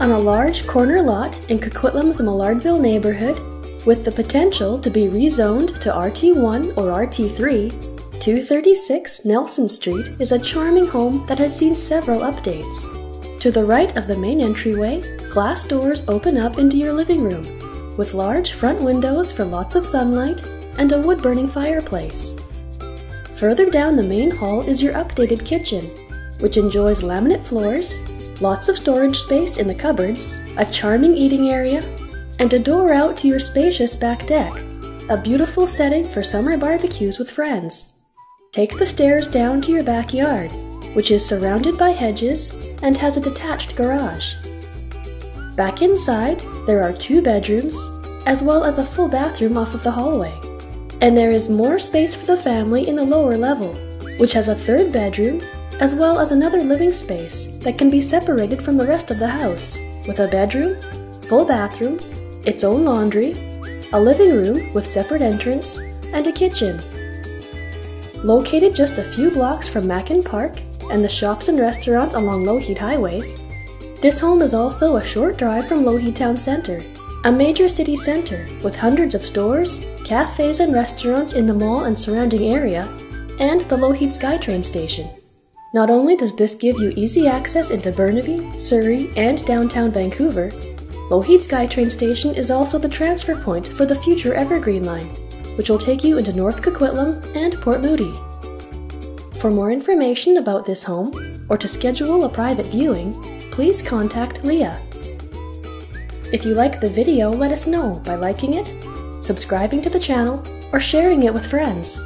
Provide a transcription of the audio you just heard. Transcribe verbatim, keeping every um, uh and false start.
on a large corner lot in Coquitlam's Millardville neighborhood, with the potential to be rezoned to R T one or R T three, two thirty-six Nelson Street is a charming home that has seen several updates. To the right of the main entryway, glass doors open up into your living room, with large front windows for lots of sunlight and a wood-burning fireplace. Further down the main hall is your updated kitchen, which enjoys laminate floors, lots of storage space in the cupboards, a charming eating area, and a door out to your spacious back deck, a beautiful setting for summer barbecues with friends. Take the stairs down to your backyard, which is surrounded by hedges and has a detached garage. Back inside, there are two bedrooms, as well as a full bathroom off of the hallway. And there is more space for the family in the lower level, which has a third bedroom, as well as another living space that can be separated from the rest of the house, with a bedroom, full bathroom, its own laundry, a living room with separate entrance, and a kitchen. Located just a few blocks from Mackin Park and the shops and restaurants along Lougheed Highway, this home is also a short drive from Lougheed Town Center, a major city center with hundreds of stores, cafes and restaurants in the mall and surrounding area, and the Lougheed SkyTrain station. Not only does this give you easy access into Burnaby, Surrey, and downtown Vancouver, Lougheed SkyTrain station is also the transfer point for the future Evergreen Line, which will take you into North Coquitlam and Port Moody. For more information about this home, or to schedule a private viewing, please contact Leah. If you like the video, let us know by liking it, subscribing to the channel, or sharing it with friends.